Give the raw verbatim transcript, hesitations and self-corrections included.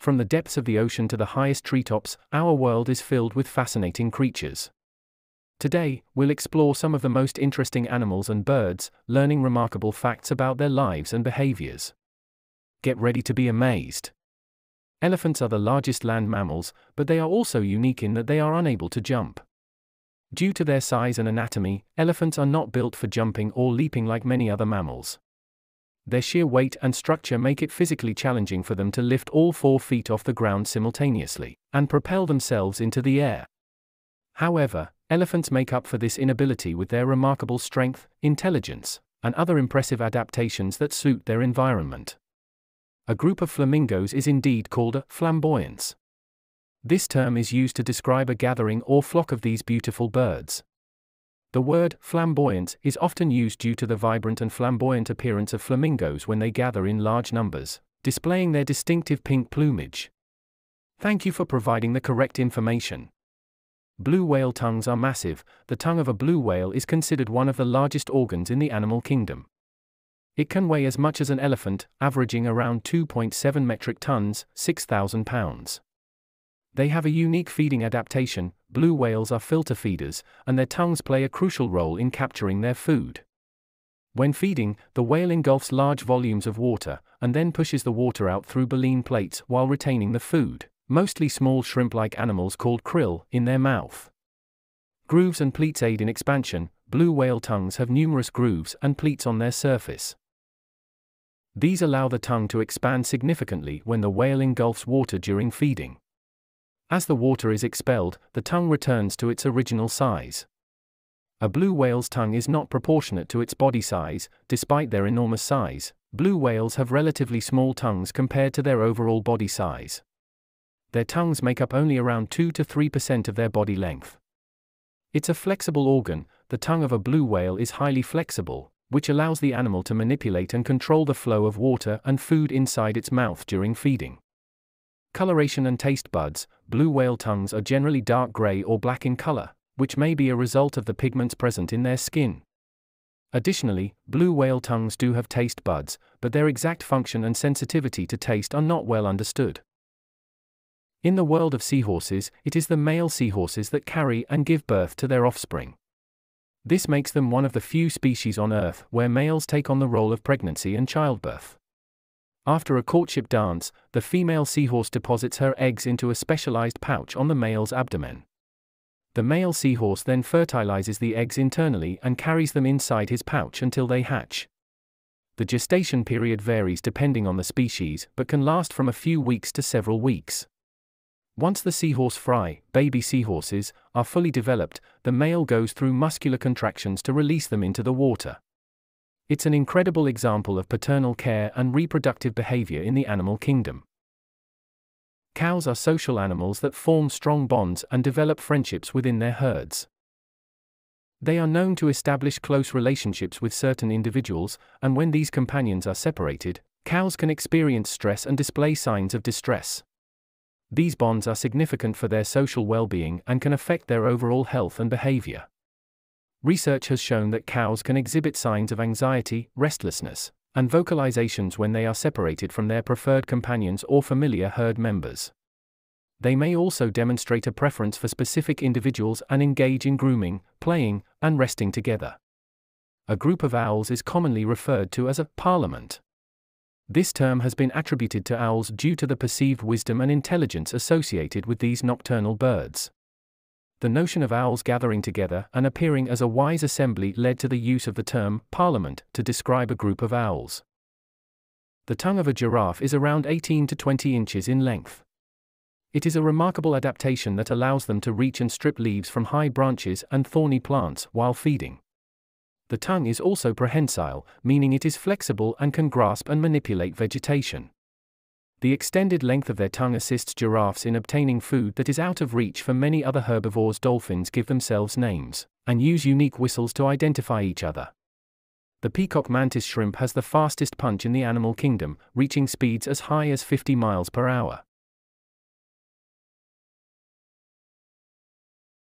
From the depths of the ocean to the highest treetops, our world is filled with fascinating creatures. Today, we'll explore some of the most interesting animals and birds, learning remarkable facts about their lives and behaviors. Get ready to be amazed. Elephants are the largest land mammals, but they are also unique in that they are unable to jump. Due to their size and anatomy, elephants are not built for jumping or leaping like many other mammals. Their sheer weight and structure make it physically challenging for them to lift all four feet off the ground simultaneously and propel themselves into the air. However, elephants make up for this inability with their remarkable strength, intelligence, and other impressive adaptations that suit their environment. A group of flamingos is indeed called a flamboyance. This term is used to describe a gathering or flock of these beautiful birds. The word flamboyance is often used due to the vibrant and flamboyant appearance of flamingos when they gather in large numbers, displaying their distinctive pink plumage. Thank you for providing the correct information. Blue whale tongues are massive. The tongue of a blue whale is considered one of the largest organs in the animal kingdom. It can weigh as much as an elephant, averaging around two point seven metric tons, six thousand pounds. They have a unique feeding adaptation. Blue whales are filter feeders, and their tongues play a crucial role in capturing their food. When feeding, the whale engulfs large volumes of water, and then pushes the water out through baleen plates while retaining the food, mostly small shrimp-like animals called krill, in their mouth. Grooves and pleats aid in expansion. Blue whale tongues have numerous grooves and pleats on their surface. These allow the tongue to expand significantly when the whale engulfs water during feeding. As the water is expelled, the tongue returns to its original size. A blue whale's tongue is not proportionate to its body size. Despite their enormous size, blue whales have relatively small tongues compared to their overall body size. Their tongues make up only around two to three percent of their body length. It's a flexible organ. The tongue of a blue whale is highly flexible, which allows the animal to manipulate and control the flow of water and food inside its mouth during feeding. Coloration and taste buds. Blue whale tongues are generally dark gray or black in color, which may be a result of the pigments present in their skin. Additionally, blue whale tongues do have taste buds, but their exact function and sensitivity to taste are not well understood. In the world of seahorses, it is the male seahorses that carry and give birth to their offspring. This makes them one of the few species on Earth where males take on the role of pregnancy and childbirth. After a courtship dance, the female seahorse deposits her eggs into a specialized pouch on the male's abdomen. The male seahorse then fertilizes the eggs internally and carries them inside his pouch until they hatch. The gestation period varies depending on the species, but can last from a few weeks to several weeks. Once the seahorse fry, baby seahorses, are fully developed, the male goes through muscular contractions to release them into the water. It's an incredible example of paternal care and reproductive behavior in the animal kingdom. Cows are social animals that form strong bonds and develop friendships within their herds. They are known to establish close relationships with certain individuals, and when these companions are separated, cows can experience stress and display signs of distress. These bonds are significant for their social well-being and can affect their overall health and behavior. Research has shown that cows can exhibit signs of anxiety, restlessness, and vocalizations when they are separated from their preferred companions or familiar herd members. They may also demonstrate a preference for specific individuals and engage in grooming, playing, and resting together. A group of owls is commonly referred to as a parliament. This term has been attributed to owls due to the perceived wisdom and intelligence associated with these nocturnal birds. The notion of owls gathering together and appearing as a wise assembly led to the use of the term parliament to describe a group of owls. The tongue of a giraffe is around eighteen to twenty inches in length. It is a remarkable adaptation that allows them to reach and strip leaves from high branches and thorny plants while feeding. The tongue is also prehensile, meaning it is flexible and can grasp and manipulate vegetation. The extended length of their tongue assists giraffes in obtaining food that is out of reach for many other herbivores. Dolphins give themselves names and use unique whistles to identify each other. The peacock mantis shrimp has the fastest punch in the animal kingdom, reaching speeds as high as fifty miles per hour.